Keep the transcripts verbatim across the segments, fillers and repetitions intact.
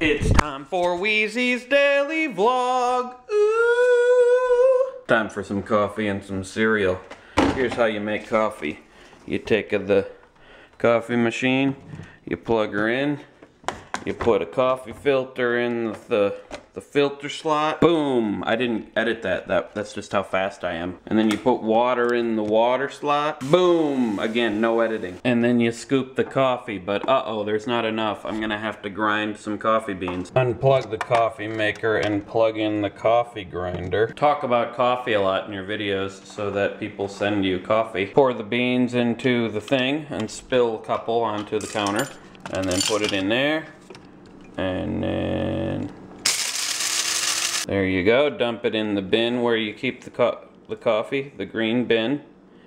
It's time for Wheezy's Daily Vlog. Ooh. Time for some coffee and some cereal. Here's how you make coffee. You take the coffee machine, you plug her in, you put a coffee filter in the, the filter slot. Boom! I didn't edit that. that. That's just how fast I am. And then you put water in the water slot. Boom! Again, no editing. And then you scoop the coffee, but uh-oh, there's not enough. I'm gonna have to grind some coffee beans. Unplug the coffee maker and plug in the coffee grinder. Talk about coffee a lot in your videos so that people send you coffee. Pour the beans into the thing and spill a couple onto the counter. And then put it in there. And then... there you go. Dump it in the bin where you keep the co the coffee, the green bin.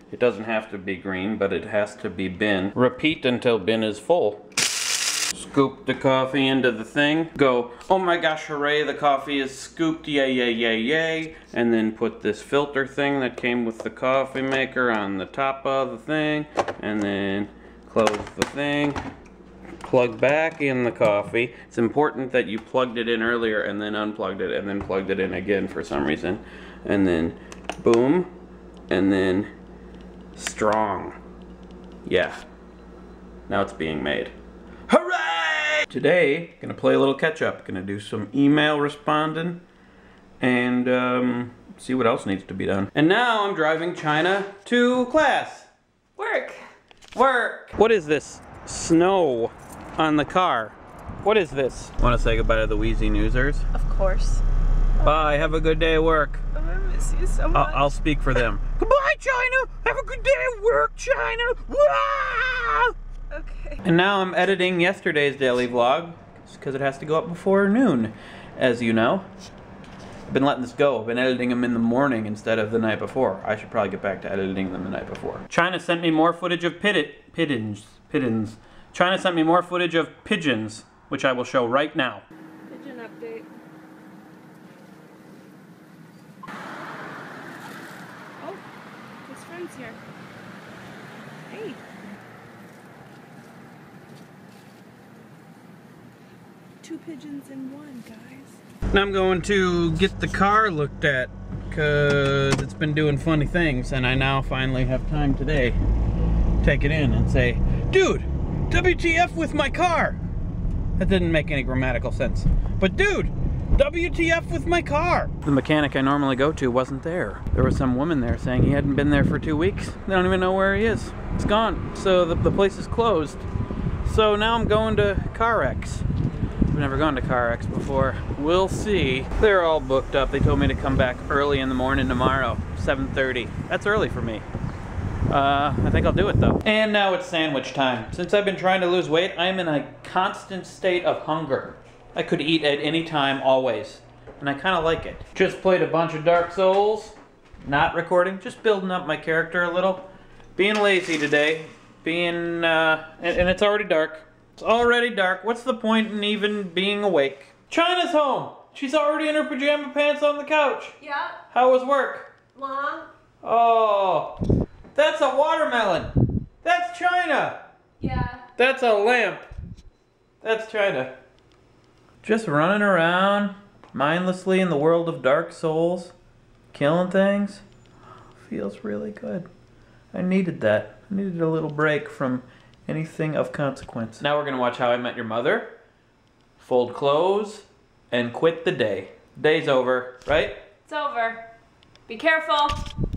It doesn't have to be green, but it has to be bin. Repeat until bin is full. Scoop the coffee into the thing. Go, oh my gosh, hooray, the coffee is scooped, yay, yay, yay, yay. And then put this filter thing that came with the coffee maker on the top of the thing. And then close the thing. Plug back in the coffee. It's important that you plugged it in earlier and then unplugged it and then plugged it in again for some reason. And then boom, and then strong. Yeah, now it's being made. Hooray! Today, gonna play a little catch up. Gonna do some email responding and um, see what else needs to be done. And now I'm driving China to class. Work, work. What is this snow on the car? What is this? Want to say goodbye to the Wheezy Newsers? Of course. Bye. Have a good day at work. I'm gonna miss you so much. I'll, I'll speak for them. Goodbye, China. Have a good day at work, China. Wah! Okay. And now I'm editing yesterday's daily vlog because it has to go up before noon, as you know. I've been letting this go. I've been editing them in the morning instead of the night before. I should probably get back to editing them the night before. China sent me more footage of pit pigeons. Pigeons. China sent me more footage of pigeons, which I will show right now. Pigeon update. Oh, his friend's here. Hey. Two pigeons in one, guys. Now I'm going to get the car looked at because it's been doing funny things, and I now finally have time today. Take it in and say, dude, W T F with my car. That didn't make any grammatical sense. But dude, W T F with my car. The mechanic I normally go to wasn't there. There was some woman there saying he hadn't been there for two weeks. They don't even know where he is. It's gone. So the, the place is closed. So now I'm going to CarX. I've never gone to CarX before. We'll see. They're all booked up. They told me to come back early in the morning tomorrow, seven thirty. That's early for me. Uh, I think I'll do it though. And now it's sandwich time. Since I've been trying to lose weight, I'm in a constant state of hunger. I could eat at any time, always. And I kind of like it. Just played a bunch of Dark Souls. Not recording, just building up my character a little. Being lazy today. Being, uh, and, and it's already dark. It's already dark. What's the point in even being awake? China's home! She's already in her pajama pants on the couch. Yeah. How was work? Long. Oh. That's a watermelon. That's China. Yeah. That's a lamp. That's China. Just running around mindlessly in the world of Dark Souls, killing things. Feels really good. I needed that. I needed a little break from anything of consequence. Now we're gonna watch How I Met Your Mother, fold clothes, and quit the day. Day's over, right? It's over. Be careful.